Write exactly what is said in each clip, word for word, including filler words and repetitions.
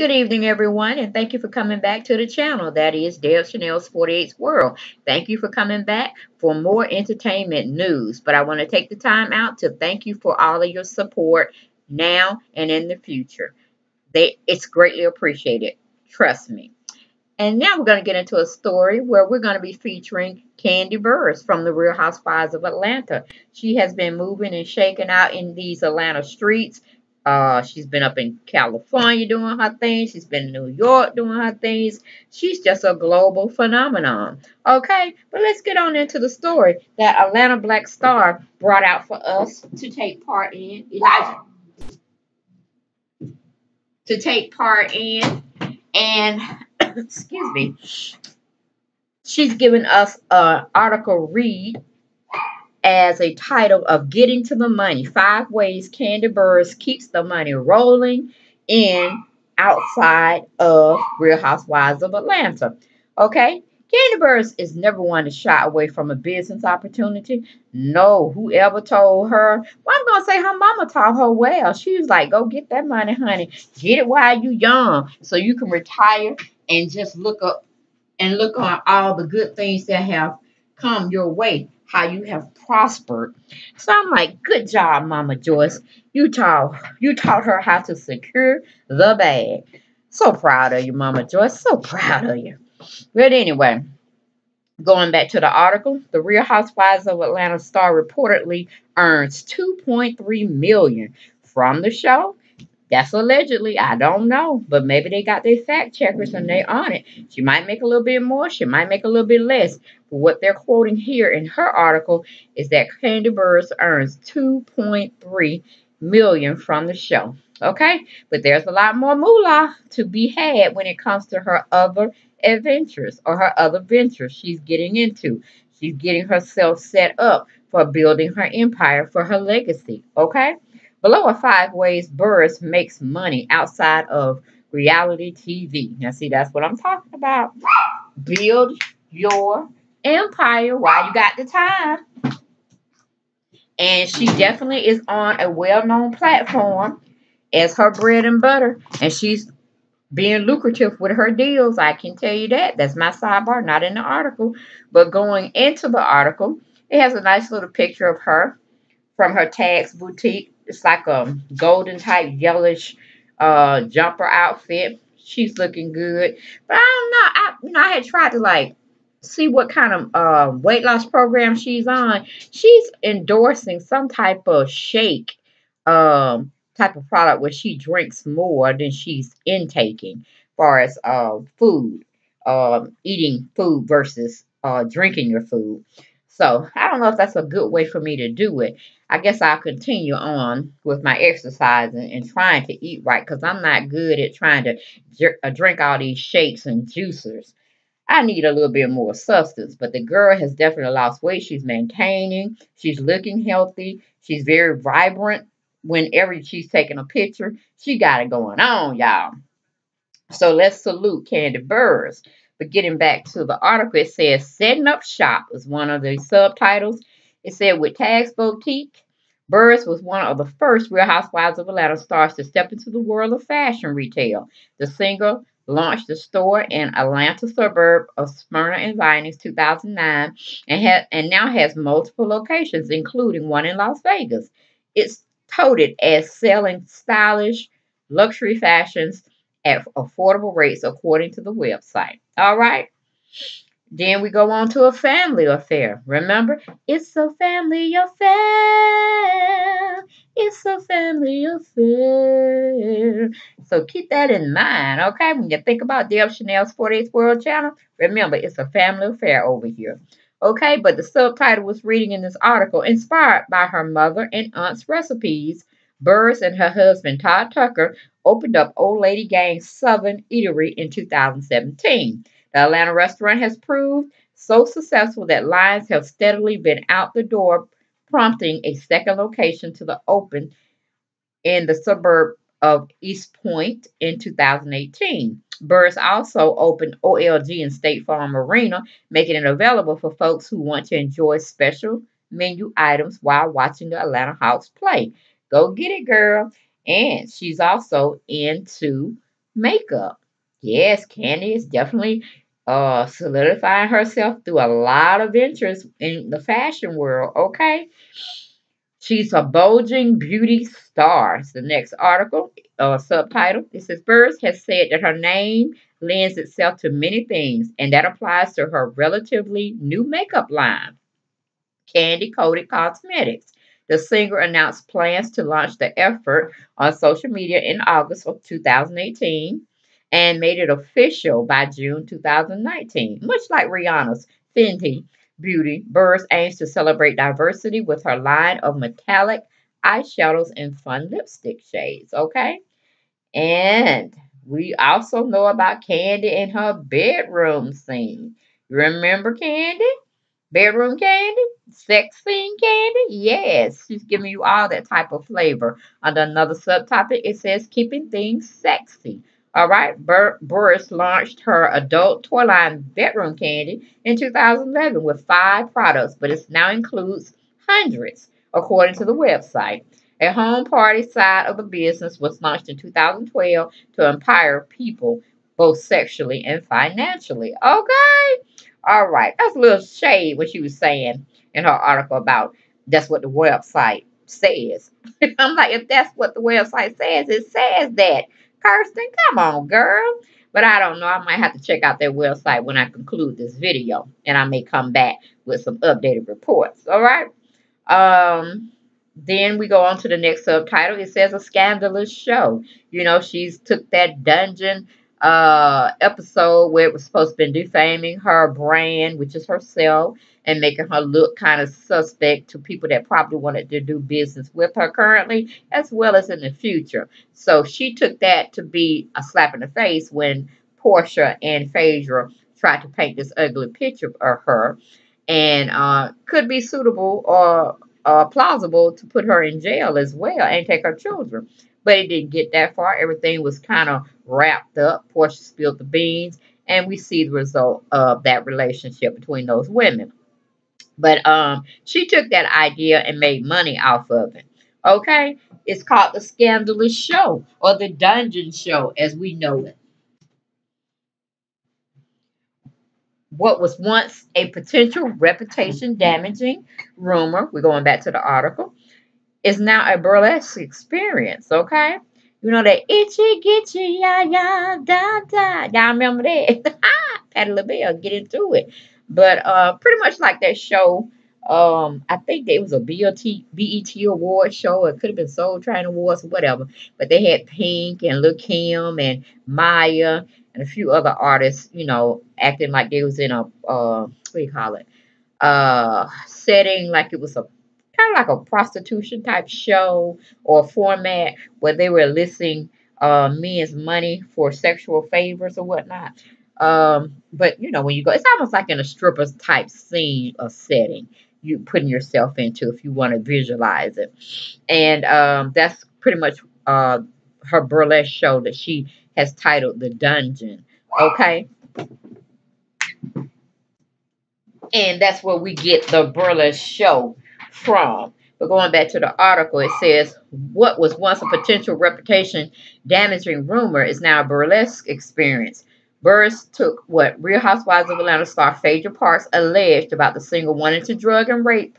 Good evening, everyone, and thank you for coming back to the channel. That is Deb Chanel forty-eight's World. Thank you for coming back for more entertainment news. But I want to take the time out to thank you for all of your support now and in the future. They, it's greatly appreciated. Trust me. And now we're going to get into a story where we're going to be featuring Kandi Burruss from the Real Housewives of Atlanta. She has been moving and shaking out in these Atlanta streets. Uh, she's been up in California doing her thing. She's been in New York doing her things. She's just a global phenomenon. Okay, but let's get on into the story that Atlanta Black Star brought out for us to take part in. Elijah. To take part in. And, excuse me, she's giving us an article read as a title of Getting to the Money, Five Ways Kandi Burruss Keeps the Money Rolling in Outside of Real Housewives of Atlanta. Okay, Kandi Burruss is never one to shy away from a business opportunity. No, whoever told her, well, I'm going to say her mama taught her well. She was like, go get that money, honey. Get it while you young so you can retire and just look up and look on all the good things that have come your way. How you have prospered. So I'm like, good job, Mama Joyce. You taught, you taught her how to secure the bag. So proud of you, Mama Joyce. So proud of you. But anyway, going back to the article, the Real Housewives of Atlanta star reportedly earns two point three million dollars from the show. That's allegedly. I don't know. But maybe they got their fact checkers and they on it. She might make a little bit more. She might make a little bit less. But what they're quoting here in her article is that Kandi Burruss earns two point three million dollars from the show. Okay? But there's a lot more moolah to be had when it comes to her other adventures or her other ventures she's getting into. She's getting herself set up for building her empire, for her legacy. Okay? Below are five ways Burruss makes money outside of reality T V. Now, see, that's what I'm talking about. Build your empire while you got the time. And she definitely is on a well-known platform as her bread and butter. And she's being lucrative with her deals. I can tell you that. That's my sidebar, not in the article. But going into the article, it has a nice little picture of her from her Tags Boutique. It's like a golden type yellowish uh, jumper outfit. She's looking good. But I don't know. I, you know, I had tried to like see what kind of uh, weight loss program she's on. She's endorsing some type of shake um, type of product where she drinks more than she's intaking as far as uh, food, um, eating food versus uh, drinking your food. So I don't know if that's a good way for me to do it. I guess I'll continue on with my exercise and, and trying to eat right because I'm not good at trying to uh, drink all these shakes and juicers. I need a little bit more substance, but the girl has definitely lost weight. She's maintaining. She's looking healthy. She's very vibrant. Whenever she's taking a picture, she got it going on, y'all. So let's salute Kandi Burruss. But getting back to the article, it says, Setting Up Shop is one of the subtitles. It said, with Tags Boutique, Burruss was one of the first Real Housewives of Atlanta stars to step into the world of fashion retail. The singer launched a store in Atlanta suburb of Smyrna and Vinings two thousand nine and, ha and now has multiple locations, including one in Las Vegas. It's touted as selling stylish luxury fashions at affordable rates, according to the website. All right. Then we go on to a family affair. Remember, it's a family affair. It's a family affair. So keep that in mind, okay? When you think about Deb Chanel's forty-eighth World channel, remember, it's a family affair over here. Okay, but the subtitle was reading in this article, inspired by her mother and aunt's recipes, Burruss and her husband, Todd Tucker, opened up Old Lady Gang's Southern Eatery in two thousand seventeen. The Atlanta restaurant has proved so successful that lines have steadily been out the door, prompting a second location to the open in the suburb of East Point in two thousand eighteen. Burruss also opened O L G in State Farm Arena, making it available for folks who want to enjoy special menu items while watching the Atlanta Hawks play. Go get it, girl. And she's also into makeup. Yes, Kandi is definitely uh, solidifying herself through a lot of interest in the fashion world, okay? She's a bulging beauty star. It's the next article, uh, subtitle. It says, Burruss has said that her name lends itself to many things, and that applies to her relatively new makeup line, Kandi Koated Cosmetics. The singer announced plans to launch the effort on social media in August of two thousand eighteen and made it official by June two thousand nineteen. Much like Rihanna's Fenty Beauty, Burruss aims to celebrate diversity with her line of metallic eyeshadows and fun lipstick shades, okay? And we also know about Kandi and her bedroom scene. You remember Kandi? Bedroom Kandi? Sex scene Kandi? Yes, she's giving you all that type of flavor. Under another subtopic, it says keeping things sexy. All right, Bur Burruss launched her adult toy line Bedroom Kandi in two thousand eleven with five products, but it now includes hundreds, according to the website. A home party side of the business was launched in two thousand twelve to empower people, both sexually and financially. Okay? All right. That's a little shade what she was saying in her article about that's what the website says. I'm like, if that's what the website says, it says that. Kirsten, come on, girl. But I don't know. I might have to check out their website when I conclude this video. And I may come back with some updated reports. All right. Um, then we go on to the next subtitle. It says a scandalous show. You know, she's took that dungeon uh, episode where it was supposed to be defaming her brand, which is herself, and making her look kind of suspect to people that probably wanted to do business with her currently, as well as in the future. So she took that to be a slap in the face when Porsha and Phaedra tried to paint this ugly picture of her, and uh, could be suitable or uh, plausible to put her in jail as well and take her children. But it didn't get that far. Everything was kind of wrapped up. Porsha spilled the beans. And we see the result of that relationship between those women. But um, she took that idea and made money off of it. Okay? It's called the Scandalous Show, or the Dungeon Show as we know it. What was once a potential reputation-damaging rumor, we're going back to the article, is now a burlesque experience, okay? You know that itchy, gitchy, ya, ya, da, da. Y'all remember that? Patti LaBelle, get into it. But uh, pretty much like that show, um, I think it was a B E T award show. It could have been Soul Train Awards or whatever. But they had Pink and Lil' Kim and Maya and a few other artists, you know, acting like they was in a, uh, what do you call it, uh, setting like it was a, kind of like a prostitution type show or format where they were eliciting uh, men's money for sexual favors or whatnot. Um, but, you know, when you go, it's almost like in a stripper's type scene or setting you're putting yourself into if you want to visualize it. And um, that's pretty much uh, her burlesque show that she has titled The Dungeon. Okay? And that's where we get the burlesque show from. But going back to the article, it says what was once a potential reputation damaging rumor is now a burlesque experience. Burruss took what Real Housewives of Atlanta star Phaedra Parks alleged about the singer wanting to drug and rape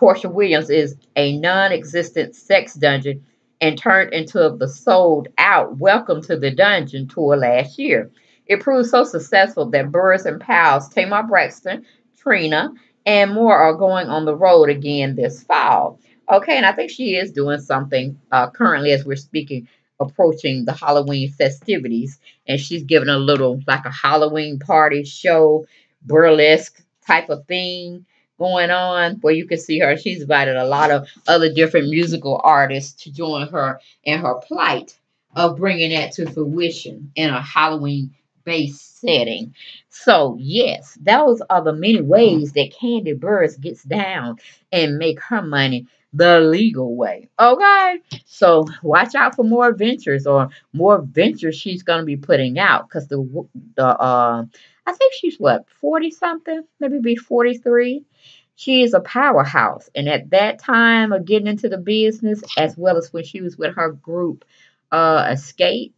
Porsha Williams is a non-existent sex dungeon and turned into the sold-out Welcome to the Dungeon tour last year. It proved so successful that Burruss and pals Tamar Braxton, Trina, and more are going on the road again this fall. Okay, and I think she is doing something uh, currently as we're speaking, approaching the Halloween festivities. And she's giving a little, like a Halloween party show, burlesque type of thing going on where you can see her. She's invited a lot of other different musical artists to join her in her plight of bringing that to fruition in a Halloween base setting. So yes, those are the many ways that Kandi Burruss gets down and make her money the legal way. Okay, so watch out for more ventures or more ventures she's going to be putting out, because the the uh, I think she's what forty something, maybe be forty three. She is a powerhouse, and at that time of getting into the business, as well as when she was with her group, uh, Escape.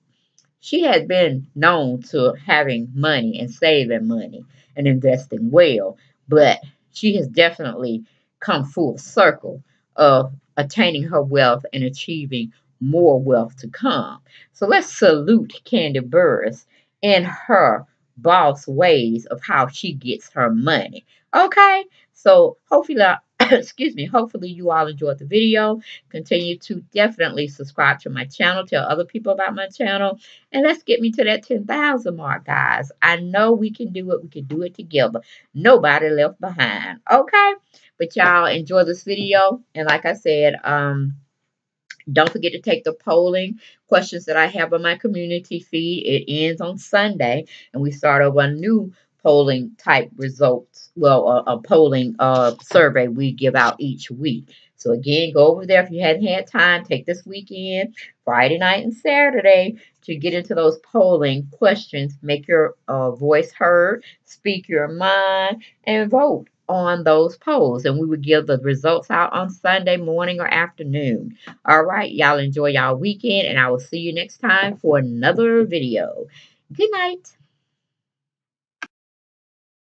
She had been known to having money and saving money and investing well, but she has definitely come full circle of attaining her wealth and achieving more wealth to come. So let's salute Kandi Burruss and her boss ways of how she gets her money. Okay, so hopefully, excuse me, hopefully you all enjoyed the video. Continue to definitely subscribe to my channel, tell other people about my channel, and let's get me to that ten thousand mark, guys. I know we can do it. We can do it together. Nobody left behind, okay? But y'all enjoy this video, and like I said, um, don't forget to take the polling questions that I have on my community feed. It ends on Sunday, and we start over a new polling type results. Well, a, a polling uh, survey we give out each week. So again, go over there if you hadn't had time. Take this weekend, Friday night and Saturday, to get into those polling questions. Make your uh, voice heard, speak your mind, and vote on those polls, and we would give the results out on Sunday morning or afternoon. All right, y'all enjoy y'all weekend, and I will see you next time for another video. Good night.